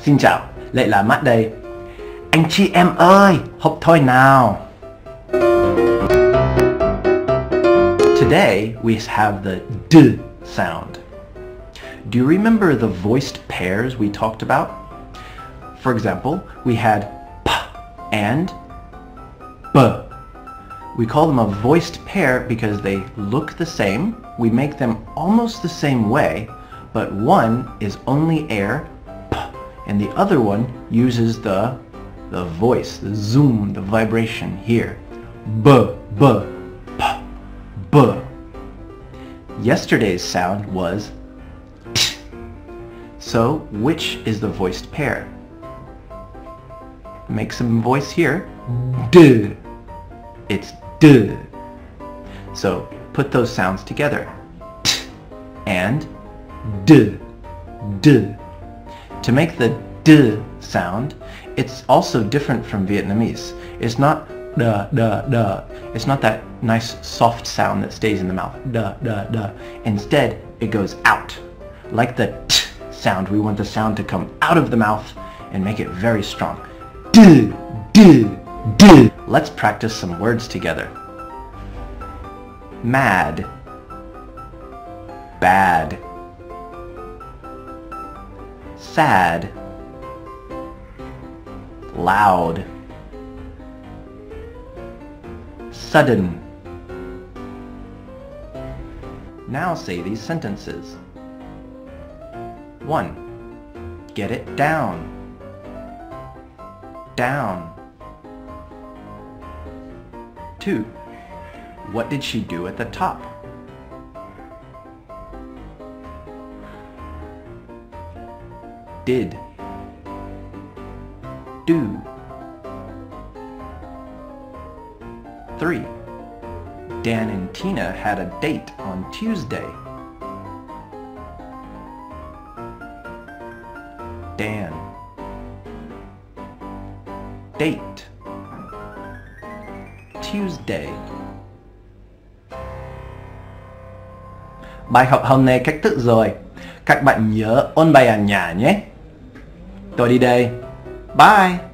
Xin chào, lại là Mắt đây. Anh chị em ơi, học thôi nào. Today we have the D sound. Do you remember the voiced pairs we talked about? For example, we had P and B. We call them a voiced pair because they look the same, we make them almost the same way, but one is only air, P, and the other one uses the voice, the zoom, the vibration here. B, B, P, B. Yesterday's sound was T. So which is the voiced pair? Make some voice here. D. It's D. So put those sounds together. T and D. D. To make the D sound, it's also different from Vietnamese. It's not da da da. It's not that nice soft sound that stays in the mouth. Da da da. Instead, it goes out. Like the T sound, we want the sound to come out of the mouth and make it very strong. D, D, D. Let's practice some words together. Mad, bad, sad, loud, sudden. Now say these sentences. 1. Get it down. Down. 2. What did she do at the top? 'Did', 'do'. 3. Dan and Tina had a date on Tuesday. Dan. Date. Tuesday. Bài học hôm nay cách thức rồi. Các bạn nhớ ôn bài ở nhà nhé. Tôi đi đây. Bye.